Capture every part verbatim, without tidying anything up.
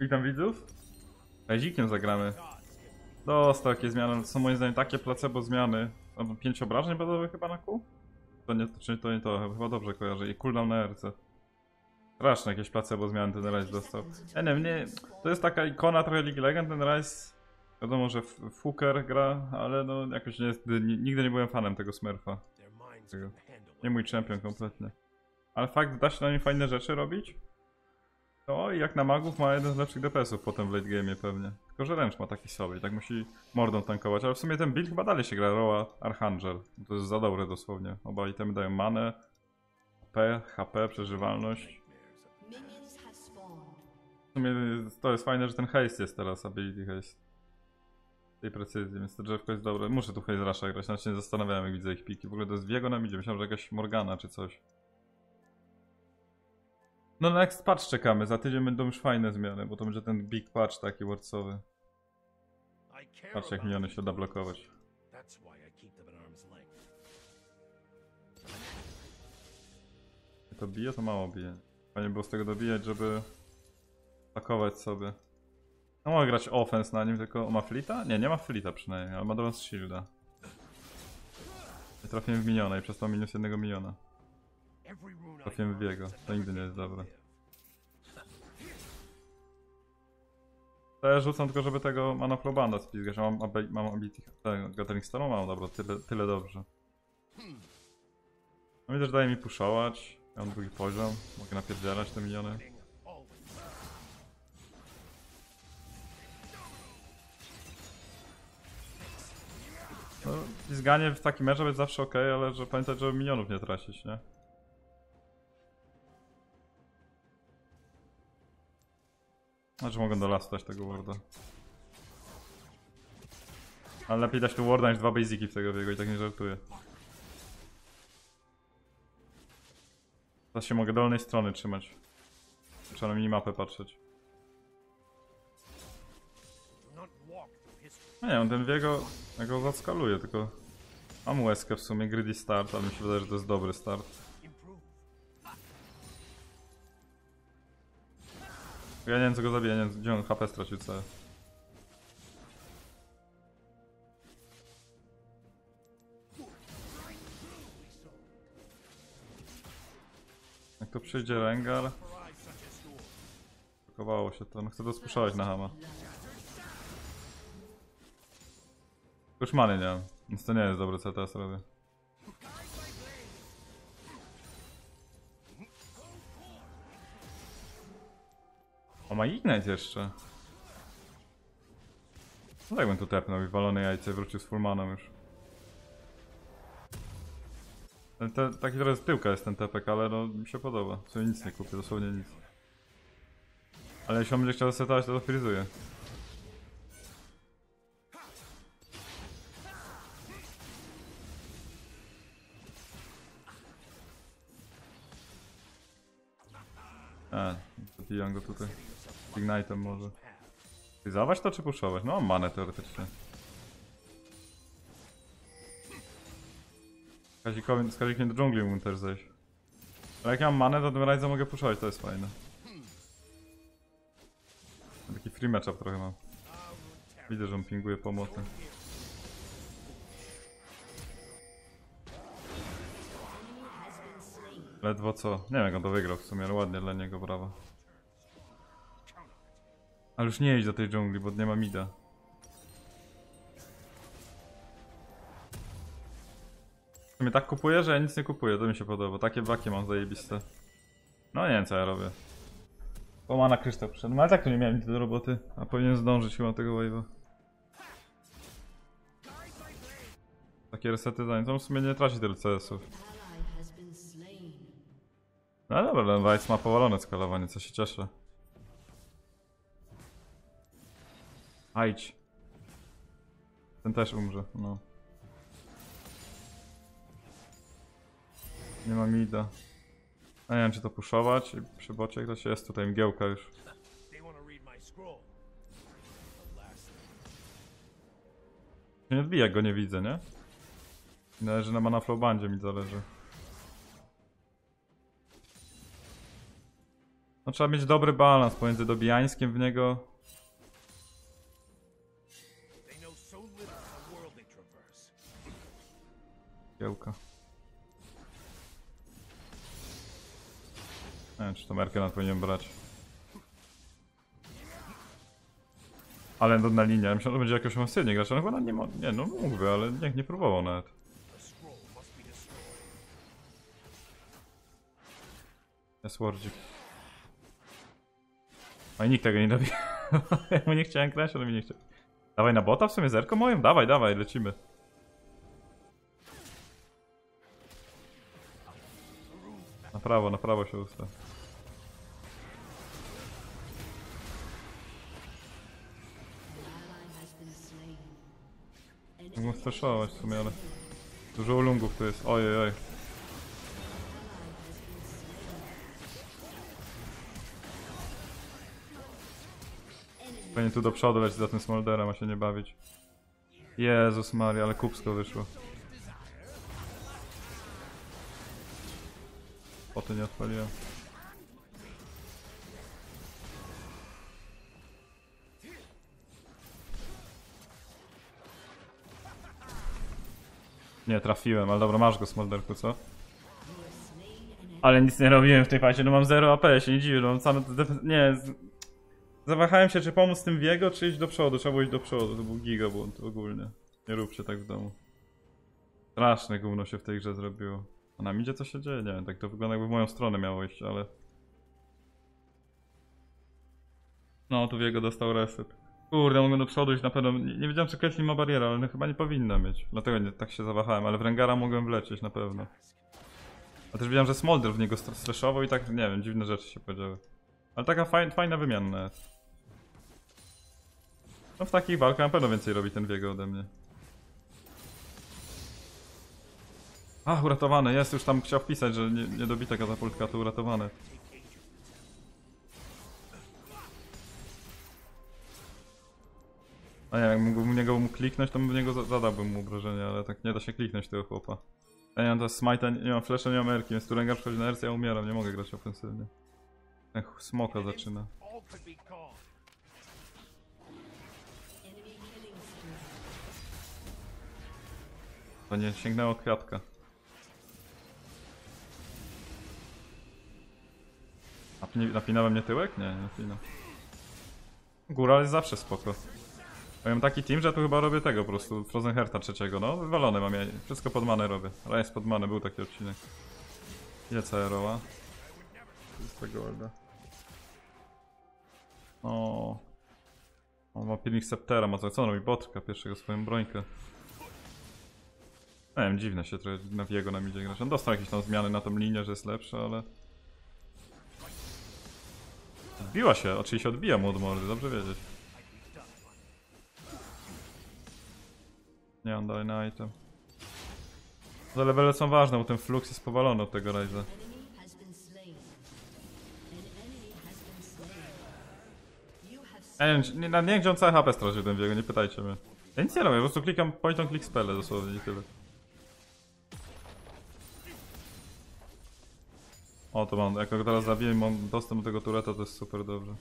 Witam widzów. Nazikiem zagramy. Dostał takie zmiany, to są moim zdaniem takie placebo zmiany. Mam pięć obrażeń bazowych chyba na kół? To nie to, to nie to, chyba dobrze kojarzę. I cooldown na R C. Straszne jakieś placebo zmiany ten Rise dostał. Ja nie, nie, to jest taka ikona trochę League Legend, ten Rise. Wiadomo, że fucker gra, ale no jakoś nie jest, nigdy nie byłem fanem tego smurfa. Tego. Nie mój champion kompletnie. Ale fakt, da się na nim fajne rzeczy robić. No i jak na magów ma jeden z lepszych D P S ów potem w late game'ie pewnie. Tylko, że ręcz ma taki sobie i tak musi mordą tankować. Ale w sumie ten build chyba dalej się gra, Roa Archangel. To jest za dobre dosłownie. Oba itemy dają manę, P, H P, przeżywalność. W sumie to jest fajne, że ten haste jest teraz, ability haste. Tej precyzji, więc to drzewko jest dobre. Muszę tu Haze Rusha grać, nawet się nie zastanawiałem jak widzę ich piki. W ogóle to jest Viego na midzie, myślałem, że jakaś Morgana czy coś. No next patch czekamy, za tydzień będą już fajne zmiany, bo to będzie ten big patch taki worcowy. Patrzcie jak miniony się da blokować. To bije? To mało bije. Fajnie było z tego dobijać, żeby atakować sobie. No mogę grać offense na nim, tylko o, ma flita? Nie, nie ma flita przynajmniej, ale ma do was shielda. I trafiłem w miniona i przez to minus jednego miniona. Trafiłem w jego, to nigdy nie jest dobre. Te rzucam tylko, żeby tego Manoflobanda spizgać, mam, mam ability Gathering Storm, mam dobra, tyle, tyle dobrze. No i też daje mi pushować, ja mam drugi poziom, mogę napierdzielać te miniony. No, pizganie w takim meczu jest zawsze ok, ale że pamiętać, żeby minionów nie tracić, nie? Znaczy mogę do lasu dać tego warda. Ale lepiej dać tu warda niż dwa basiki w tego biegu i tak nie żartuję. Teraz się mogę dolnej strony trzymać. Trzeba na minimapę patrzeć. No nie, on ten Viego, ja go zaskaluje, tylko mam łezkę w sumie, greedy start, ale mi się wydaje, że to jest dobry start. Ja nie wiem co go zabiję, nie wiem gdzie on H P stracił całe. Jak to przyjdzie Rengar. Blokowało się to, no chcę to spuszczać na Hama. Już many nie mam, więc to nie jest dobre co ja teraz robię. O, ma Ignite jeszcze. No tak bym tu tepnął i walone jajce wrócił z full maną już. Ten, ten, taki teraz z tyłka jest ten tepek, ale no mi się podoba. W sumie nic nie kupię, dosłownie nic. Ale jeśli on będzie chciał zasetować, to to frizuje. A, zabijam go tutaj. Ignite'em może. Zawać to czy puszować? No, manę teoretycznie. Z kazikiem do dżungli mógłbym też zejść. Ale jak ja mam manę, to tym razem mogę puszować, to jest fajne. Taki free matchup trochę mam. Widzę, że on pinguje pomocy. Ledwo co. Nie wiem jak on to wygrał w sumie, ale ładnie dla niego, brawo. Ale już nie idź do tej dżungli, bo nie ma mida. To mnie tak kupuje, że ja nic nie kupuję, to mi się podoba. Takie baki mam zajebiste. No nie wiem co ja robię. Bo ma na kryształ przyszedł, no ale tak to nie miałem nic do roboty. A powinien zdążyć chyba tego wave'a. Takie resety za nic, on w sumie nie traci tyle C S ów. No dobra, ten Weiss ma powalone skalowanie, co się cieszę. Ajdź. Ten też umrze, no. Nie ma mida. A nie wiem czy to puszować i przy bocie ktoś jest, tutaj mgiełka już. Nie odbija, go nie widzę, nie? Należy na Mana Flowbandzie mi zależy. No, trzeba mieć dobry balans pomiędzy dobijańskiem w niego. Kiełka. Nie wiem, czy to Merkel powinien brać. Ale no, na linię, myślę, że będzie jakoś mocniej grać, ale chyba nie ma. Nie, no mógłby, ale niech nie próbował nawet. Jest Wardzik. No i nikt tego nie dobija. Ja mu nie chciałem grać, ale mi nie chciał. Dawaj na bota w sumie, zerko moim? Dawaj, dawaj, lecimy. Na prawo, na prawo się usta. Mogę straszować w sumie, ale dużo ulungów tu jest, ojej, oj. Pewnie tu do przodu leci za tym Smolderem, ma się nie bawić. Jezus Maria, ale kupsko wyszło. O, to nie odpaliłem. Nie trafiłem, ale dobra, masz go, Smolderku, co? Ale nic nie robiłem w tej fazie, no mam zero A P, się nie dziwię, no mam same... Nie... Zawahałem się, czy pomóc tym Viego, czy iść do przodu, trzeba było iść do przodu, to był gigabłąd ogólnie. Nie róbcie tak w domu. Straszne gówno się w tej grze zrobiło. A na midzie co się dzieje? Nie wiem, tak to wygląda, jakby w moją stronę miało iść, ale... No, tu Viego dostał reset. Kurde, mogę do przodu iść na pewno, nie, nie wiedziałem, czy Caitlyn ma barierę, ale no, chyba nie powinna mieć. Dlatego nie, tak się zawahałem, ale w Rengara mogłem wlecieć na pewno. A też wiedziałem, że Smolder w niego streszował i tak, nie wiem, dziwne rzeczy się podziały. Ale taka fajna, fajna wymiana jest. No w takich walkach na pewno więcej robi ten Viego ode mnie. Ach, uratowany, jest, już tam chciał wpisać, że nie, nie dobita katapultka, to uratowany. A nie, jakbym w niego mu kliknąć, to bym w niego zadałbym mu obrażenie, ale tak nie da się kliknąć tego chłopa. Ja nie mam teraz smite'a, nie, nie mam flesza, nie mam erki, więc tu Rengar przychodzi na erce, ja umieram, nie mogę grać ofensywnie. Ech, smoka zaczyna. To nie sięgnęło kwiatka. Napinałem mnie tyłek? Nie, nie napinam. Góra jest zawsze spoko. Mam taki team, że tu chyba robię tego po prostu, Frozen Hearta trzeciego, no wywalone mam ja, wszystko pod manę robię. Rise pod manę, był taki odcinek. Idzie cała roła. Z tego golda. O, on ma pilnik Sceptera, ma co, co on robi? Botrka pierwszego, swoją brońkę. Nie wiem, dziwne się trochę na Viego nam idzie grać. On dostał jakieś tam zmiany na tą linię, że jest lepsze, ale... Odbiła się, oczywiście odbija mu od mordy, dobrze wiedzieć. Nie, on dalej na item. Te levele są ważne, bo ten flux jest powalony od tego Ryza. Ja nie wiem, nie, nie wiem, gdzie on całe H P stracił ten Viego, nie pytajcie mnie. Ja nic nie robię, po prostu klikam point on click spele dosłownie i tyle. O, to mam, jak go teraz zabiję i mam dostęp do tego tureta, to jest super dobrze.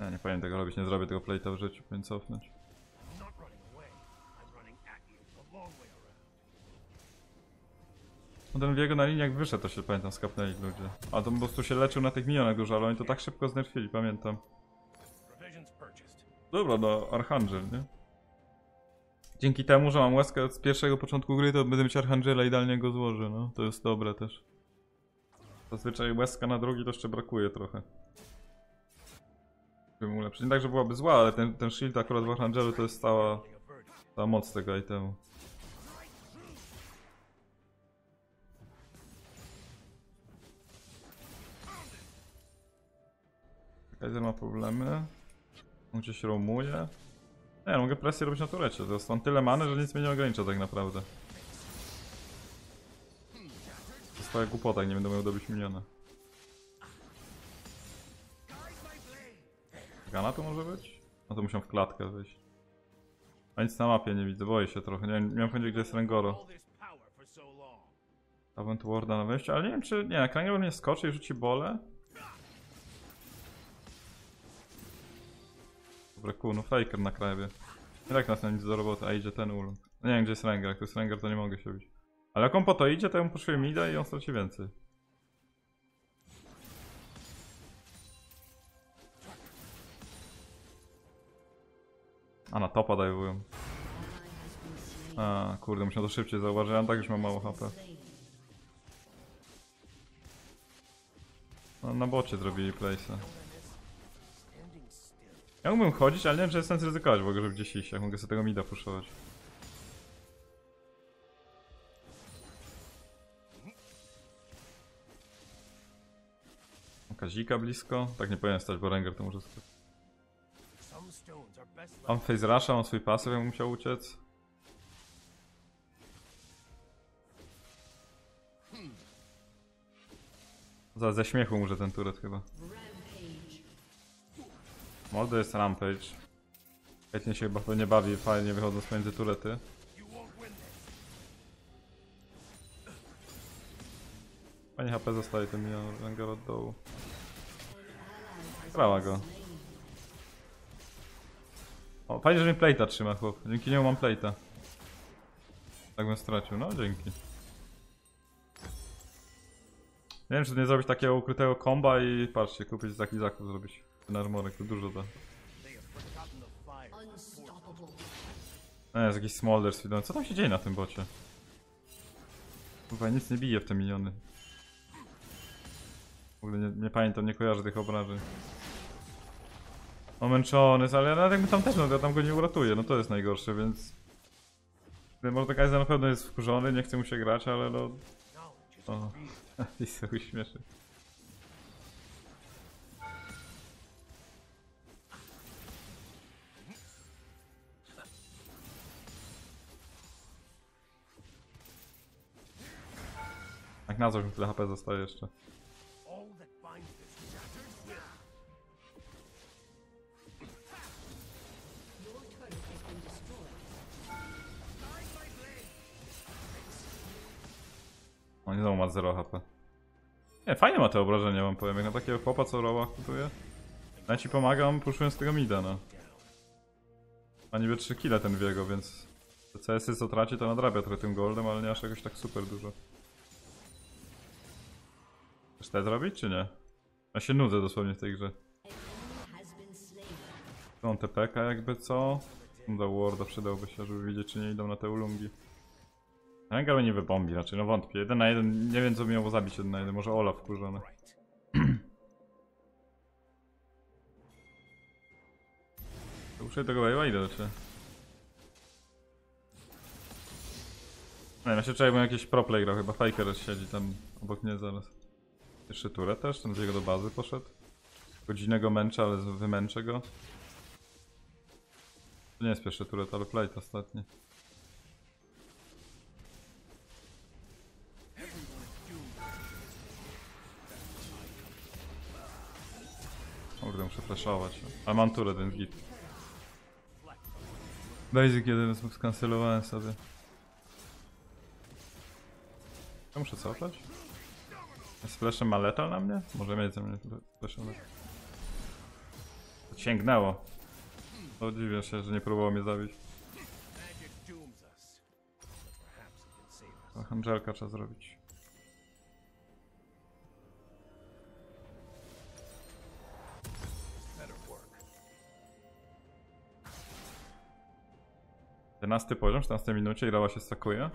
Ja nie powinien tego robić, nie zrobię tego playta w życiu, powinien cofnąć. No ten Viego na linii jak wyszedł, to się pamiętam, skapnęli ludzie. A to po prostu się leczył na tych minionach dużo, ale oni to tak szybko znerfili, pamiętam. Dobra, no Archangel, nie? Dzięki temu, że mam łaskę od pierwszego początku gry, to będę mieć Archangela, idealnie go złożę, no. To jest dobre też. Zazwyczaj łeska na drugi to jeszcze brakuje trochę. Bym ulepszyć. Nie tak, że byłaby zła, ale ten, ten shield akurat w Archangelu to jest cała, cała moc tego itemu. Kaiser ma problemy. On gdzieś roamuje. Nie, ja mogę presję robić na turecie. To jest tam tyle many, że nic mnie nie ogranicza tak naprawdę. To jest twoja głupota, nie będę miał dobić miniona. Gana to może być? No to muszę w klatkę wyjść. A nic na mapie nie widzę, boję się trochę. Nie, nie mam pojęcia, gdzie jest Rengoro. Avant Warda na wejściu, ale nie wiem czy... Nie, Klangel mnie skoczy i rzuci bolę. Dobra, cool, no Faker na krabie. I tak nas na nic do roboty, a idzie ten ulung. No nie wiem gdzie jest Rengar, jak to jest Rengar to nie mogę się bić. Ale jak on po to idzie, to ja mu poszuję mida i on straci więcej. A na topa dajwują. A kurde, muszę to szybciej zauważyć, ja tak już mam mało H P. No, na bocie zrobili place'a. Ja mógłbym chodzić, ale nie wiem czy jest sens ryzykować w ogóle, żeby gdzieś iść, jak mogę sobie tego mida puszować. Kazika blisko? Tak nie powinien stać, bo Rengar to może stać. Mam face rusha, mam swój pasyw, jakbym musiał uciec. Za, ze śmiechu może ten turet chyba. Mordo jest rampage. Świetnie się chyba nie bawi, fajnie wychodząc pomiędzy turety. Pani H P zostaje ten minion Rengar od dołu. Grała go. O, fajnie, że mi plejta trzyma chłop. Dzięki niemu mam plejta. Tak bym stracił, no dzięki. Nie wiem czy nie zrobić takiego ukrytego komba i patrzcie, kupić taki zakup zrobić. Ten armorek to dużo da. No jest jakiś smolder z widłem. Co tam się dzieje na tym bocie? Chyba nic nie bije w te miniony. W ogóle nie, nie pamiętam, nie kojarzę tych obrażeń. O, męczony jest, ale nawet jakby tam też, no ja tam go nie uratuję, no to jest najgorsze, więc... Mordekaiser na pewno jest wkurzony, nie chce mu się grać, ale no... O, i się uśmieszy. Jak na coś mi tyle H P zostaje jeszcze. On nie znowu ma zero H P. Nie, fajnie ma te obrażenia, wam powiem. Jak na takiego chłopa, co roła kutuje. Ja ci pomagam, puszując tego mida, no. Ma niby trzy kile ten Viego, więc... Te C S y co traci, to nadrabia trochę tym goldem, ale nie aż jakoś tak super dużo. Chcesz te zrobić, czy nie? Ja się nudzę dosłownie w tej grze. Są te P K jakby co? Do Warda przydałby się, żeby widzieć czy nie idą na te ulungi. Rengar nie wybombi raczej, no wątpię. Jeden na jeden, nie wiem co miało zabić jeden na jeden, może Olaf wkurzony. Uszedł tego wave'a idę, czy? Nie, ja się czuję, bo jakiś pro play grał, chyba Faker siedzi tam obok mnie zaraz. Jeszcze turę też, ten z jego do bazy poszedł. Godzinę go męczę, ale wymęczę go. To nie jest pierwszy turet, ale play to ostatni. Kurde, muszę flashować. Ale mam turę, więc git. Basic jeden skancelowałem sobie. Ja muszę cofać? Splashem ma letal na mnie? Może mieć ze mnie splashem letal. Sięgnęło. To dziwię się, że nie próbowało mnie zabić. Ach, Angelka trzeba zrobić. jedenasty poziom, w czternastej minucie i Rała się stakuje.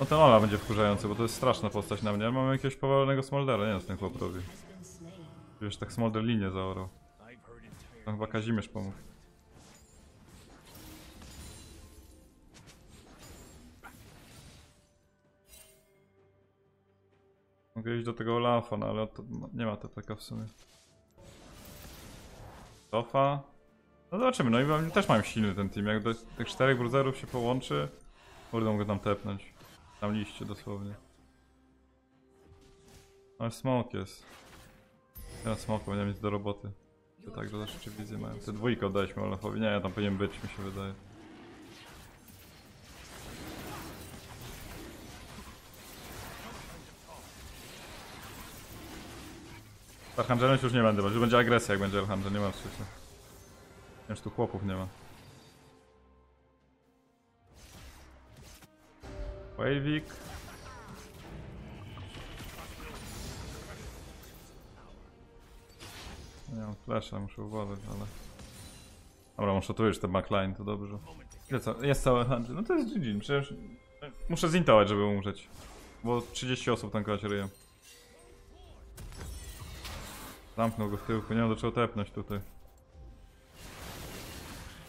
No ten Ola będzie wkurzający, bo to jest straszna postać na mnie. Ja mam jakiegoś powalonego Smoldera, nie wiem co ten chłop robi. Wiesz, tak Smolder linię zaorał. Tam chyba Kazimierz pomógł. Mogę iść do tego Olafa, no ale to, no, nie ma T P K w sumie. Tofa. No zobaczymy, no i mam, też mam silny ten team. Jak do tych czterech brudzerów się połączy, kurde mogę tam tepnąć. Tam liście dosłownie. Ale smoke jest. Teraz smoke powinienem mieć do roboty. To tak, że zawsze wizję mają. Te dwójkę oddaliśmy Olafowi. Nie, ja tam powinien być, mi się wydaje. Archangelem się już nie będę, bo już będzie agresja, jak będzie Archangel, nie mam szczęścia. Nie wiem, czy tu chłopów nie ma. Wavik. Nie mam flasha, muszę uważać, ale... Dobra, muszę tu już te backline, to dobrze. Ile co? Jest cały Archangel, no to jest G G, przecież... Muszę zintować, żeby umrzeć. Bo trzydzieści osób tankować ryjem. Zamknął go w tyłku, nie ma do czego tepnąć tutaj.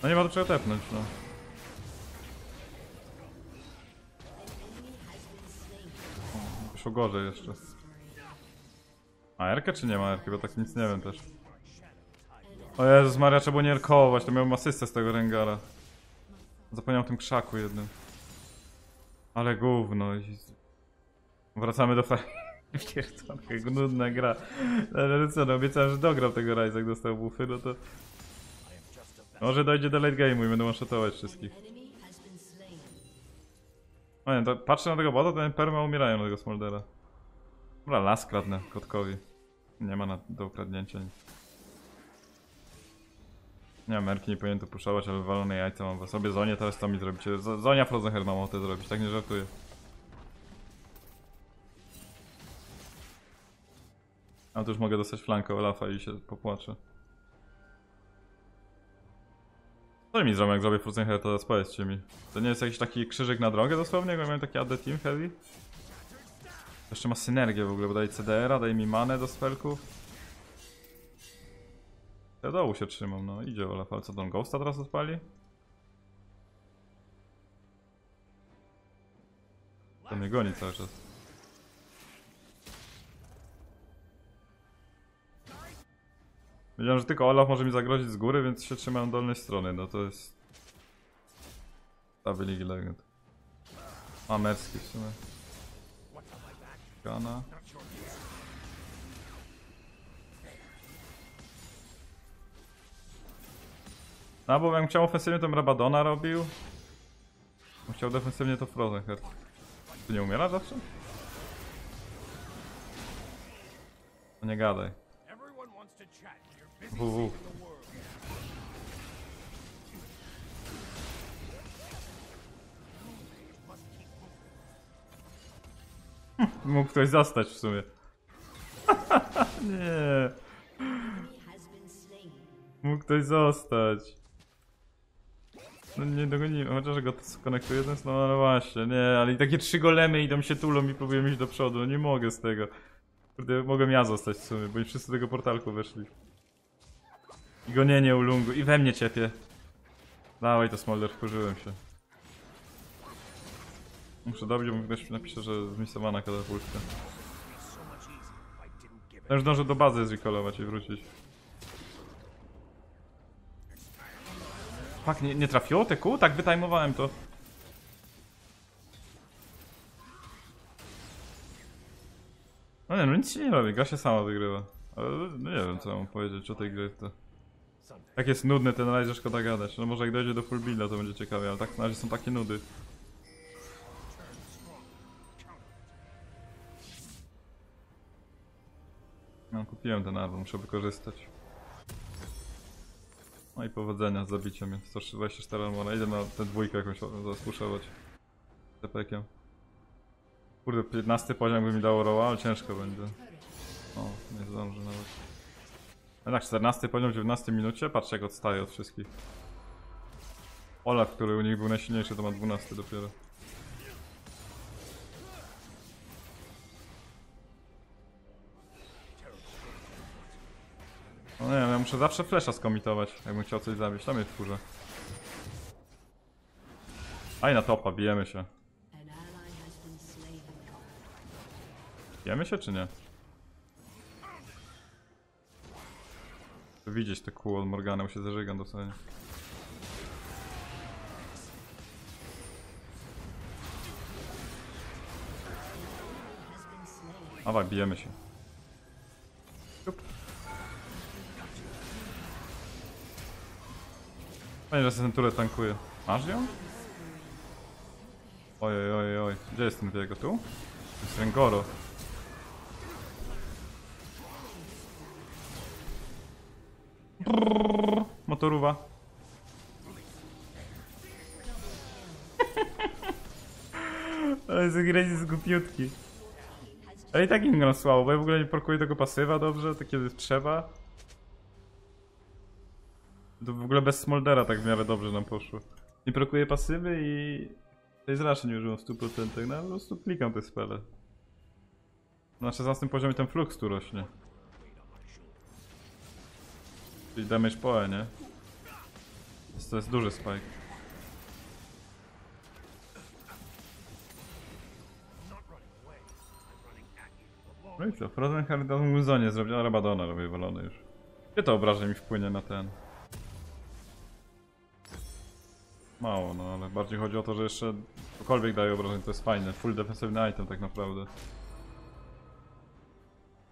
No nie ma do czego tepnąć, no. Poszło gorzej jeszcze. A erkę czy nie ma erki? Bo tak nic nie wiem też. O Jezus Maria, trzeba było nie erkować, to miałem asystę z tego Rengara. Zapomniałem o tym krzaku jednym. Ale gówno. Wracamy do fajki. Pierdolka, nudna gra. Ale co, no obiecałem, że dogram tego Ryza, jak dostał buffy, no to... Może dojdzie do late game'u i będę one-shotować wszystkich. O nie, to patrzę na tego bota, to perma umierają na tego Smoldera. Dobra, las kradnę kotkowi. Nie ma na, do ukradnięcia nic. Nie wiem, Merki nie powinien tu puszować, ale walone jajce mam w sobie. Zonie teraz to mi zrobicie. Zonia Frozen Hair mam ochotę zrobić, tak nie żartuję. A to już mogę dostać flankę Olafa i się popłaczę. Co mi zrobię, jak zrobię Frozen Hair, to teraz powiedzcie mi. To nie jest jakiś taki krzyżyk na drogę dosłownie, bo miałem taki A D Team Heavy? Jeszcze ma synergię w ogóle, bo daj C D R a, daj mi manę do spelków. Ja dołu się trzymam, no idzie Olaf, ale co, Don Ghosta teraz odpali? To mnie goni cały czas. Wiedziałem, że tylko Olaf może mi zagrozić z góry, więc się trzymam dolnej strony, no to jest... Stawy Ligi Legend. A, Merski w sumie. Gana. No bo bym chciał ofensywnie, to bym Rabadona robił. Bym chciał defensywnie, to Frozen Heart. Ty nie umierasz zawsze? No nie gadaj. W W. Hm, mógł ktoś zostać w sumie. Nie. Mógł ktoś zostać. No nie dogoniłem, chociaż go skonektuje ten no, no właśnie, nie, ale i takie trzy golemy idą się tulą i próbują iść do przodu, nie mogę z tego. Kurde, mogłem ja zostać w sumie, bo i wszyscy do tego portalku weszli. I gonienie u Lungu, i we mnie ciepie. Dawaj to Smolder, wkurzyłem się. Muszę dobić, bo ktoś napisze, że zmisowana katapultka. Ja już dążę do bazy zrecallować i wrócić. Fak, nie, nie trafiło te kół? Tak, wytajmowałem to. No nie, no nic się nie robi, gra się sama wygrywa. Ale no nie wiem, co mam powiedzieć o tej grze. To... Tak jest nudny ten raid, że szkoda gadać. No może jak dojdzie do full builda, to będzie ciekawie, ale tak na razie są takie nudy. No kupiłem ten armor, muszę wykorzystać. No i powodzenia z zabiciem, więc sto dwadzieścia cztery armora. Idę na tę dwójkę jakąś zaskuszować. Z tepekiem. Kurde, piętnasty poziom by mi dało roła, ale ciężko będzie. O, nie zdążę nawet. Jednak czternasty poziom w dziewiętnastej minucie, patrzcie jak odstaje od wszystkich. Olaf, który u nich był najsilniejszy, to ma dwunasty dopiero. No nie wiem, ja muszę zawsze flesza skomitować, jakbym chciał coś zabić, tam jest wkurza. Aj na topa, bijemy się. Bijemy się czy nie? Widzieć te kół od Morgana, bo się zażygam dosłownie. Dawaj, bijemy się. Fajnie, że ten turę tankuje. Masz ją? Oj, oj, oj. Gdzie jest ten Viego? Tu? To jest Rengoro. Brrr, motoruwa. Ale zagrać jest głupiutki. Ale i tak im gram słabo, bo ja w ogóle nie parkuję tego pasywa dobrze, to kiedy trzeba. To w ogóle bez Smoldera tak w miarę dobrze nam poszło. Nie parkuję pasywy i... tej zraszki nie użyłem w stu procentach, no po prostu klikam te spele. Na szesnastym poziomie ten flux tu rośnie. Czyli damage poe, nie? To jest duży spike. No i co? Frozen Hardon w zonie zrobił, a Rabadona robię wolony już. Gdzie to obrażenie mi wpłynie na ten? Mało, no ale bardziej chodzi o to, że jeszcze cokolwiek daje obrażeń, to jest fajne. Full defensywny item tak naprawdę.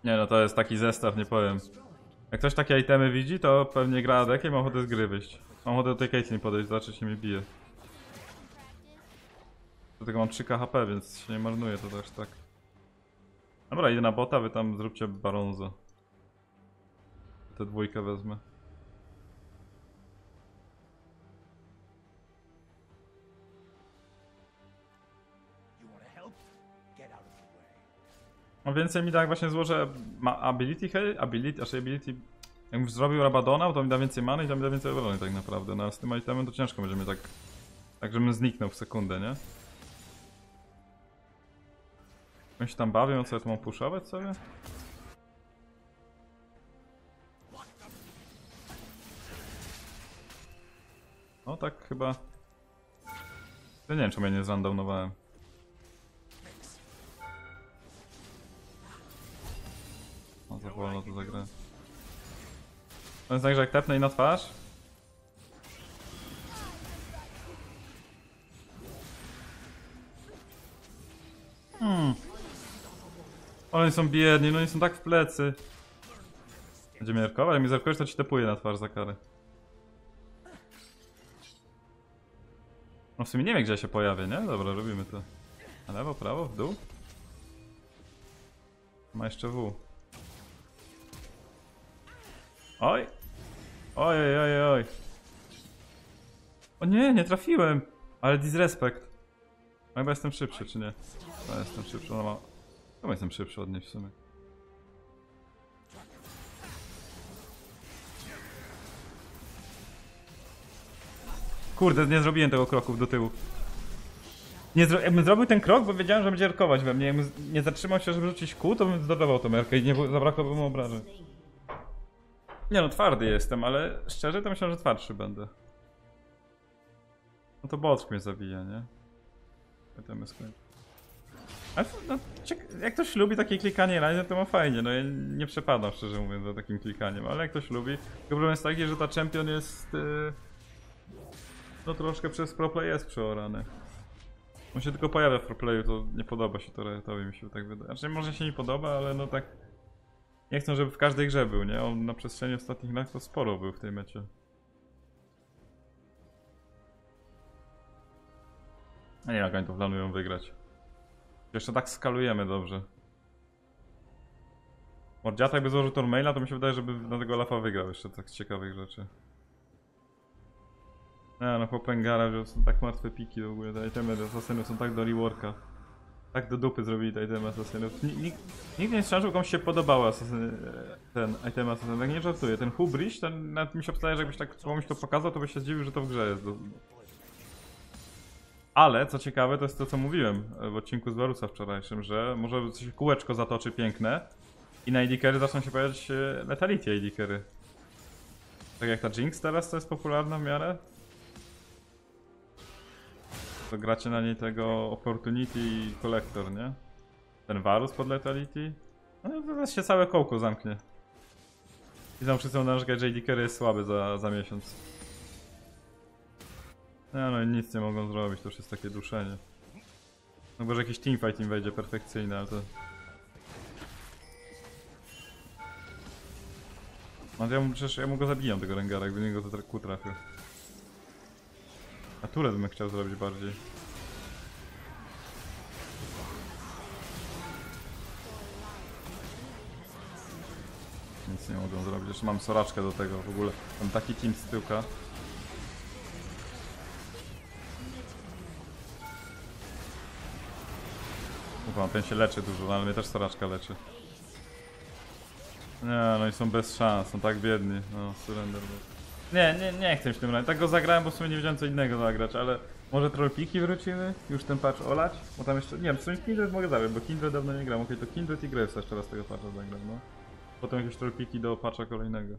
Nie no, to jest taki zestaw, nie powiem. Jak ktoś takie itemy widzi, to pewnie gra dekiem i ma ochotę z gry wyjść. Mam ochotę do tej Caitlyn podejść, zobaczyć, się mnie bije. Dlatego mam trzy ka ha pe, więc się nie marnuje to też tak. Dobra, idę na bota, wy tam zróbcie baronzo. Tę dwójkę wezmę. No więcej mi tak właśnie złożę, ma ability hej, ability, aż ability, jakbym zrobił Rabadona, to mi da więcej many i to mi da więcej obrony tak naprawdę, no a z tym itemem to ciężko będzie mnie tak, tak żebym zniknął w sekundę, nie? My się tam bawią, co ja tu mam pushować sobie? No tak chyba... Ja nie wiem, czemu ja nie zrandomnowałem. No za wolno to zagrę. To jest tak, że jak tepnę i na twarz? Hmm. Oni są biedni, no oni są tak w plecy. Będzie mnie erkować? Jak mi zerkujesz, to ci tepuje na twarz za karę. No w sumie nie wiem, gdzie się pojawię, nie? Dobra, robimy to. Na lewo, prawo, w dół? Ma jeszcze W. Oj! Oj, oj, oj, oj. O nie, nie trafiłem! Ale disrespect. A chyba jestem szybszy, czy nie? Chyba jestem szybszy, ona ma... Chyba jestem szybszy od niej w sumie. Kurde, nie zrobiłem tego kroku do tyłu. Nie zro... Jakbym zrobił ten krok, bo wiedziałem, że będzie erkować we mnie. Jakbym nie zatrzymał się, żeby rzucić kół, to bym zdobywał tą erkę i nie zabrakłoby mu obrażeń. Nie no, twardy jestem, ale szczerze to myślę, że twardszy będę. No to bot mnie zabija, nie? Ale no, jak ktoś lubi takie klikanie razy, to ma fajnie. No ja nie przepadam szczerze mówiąc za takim klikaniem, ale jak ktoś lubi. Problem jest taki, że ta champion jest... Yy... No troszkę przez proplay jest przeorany. On się tylko pojawia w proplayu, to nie podoba się to Riot'owi, mi się tak wydaje. Znaczy może się nie podoba, ale no tak... Nie chcą, żeby w każdej grze był, nie? On na przestrzeni ostatnich lat to sporo był w tej mecie. A nie, jak oni to planują wygrać. Jeszcze tak skalujemy dobrze. Mordziatek jakby złożył Tormaila, to mi się wydaje, żeby na tego Olafa wygrał jeszcze tak z ciekawych rzeczy. A, no Popengara, że są tak martwe piki w ogóle, te itemy do asasynów są tak do reworka. Tak do dupy zrobili te itemy asasynów. Nikt nie strzelał, komuś się podobały asasyny, ten item asasynów. Tak nie żartuję, ten Hubris, ten nawet mi się obstaje, że jakbyś tak komuś to pokazał, to byś się zdziwił, że to w grze jest. Do... Ale, co ciekawe, to jest to, co mówiłem w odcinku z Barusa wczorajszym, że może coś kółeczko zatoczy piękne i na A D carry zaczną się pojawiać letality A D carry. Tak jak ta Jinx teraz, to jest popularna w miarę. To gracie na niej tego Opportunity i Collector, nie? Ten Varus pod Letality. No i teraz się całe kołko zamknie. I znowu wszyscy narzekać, że A D carry jest słaby za, za miesiąc. No, no i nic nie mogą zrobić, to już jest takie duszenie. No bo że jakiś teamfight im wejdzie perfekcyjny, ale to... No to ja mu, przecież ja mu go zabijam, tego Rengara, jakby niego to ku trafił. A turę bym chciał zrobić bardziej. nic nie mogą zrobić. Jeszcze mam soraczkę do tego w ogóle. Mam taki team z tyłka. Ufa, ten się leczy dużo, no, ale mnie też soraczka leczy. Nie, no i są bez szans, są tak biedni. No, surrender. Nie, nie, nie chcę już tym razie. Tak go zagrałem, bo w sumie nie wiedziałem co innego zagrać, ale... Może trollpiki wrócimy? Już ten patch olać? Bo tam jeszcze, nie wiem, w sumie Kindred mogę zabrać, bo Kindred dawno nie grałem. Okej, to Kindred i Gravesa jeszcze raz tego patcha zagram, no. Potem jakieś trollpiki do patcha kolejnego.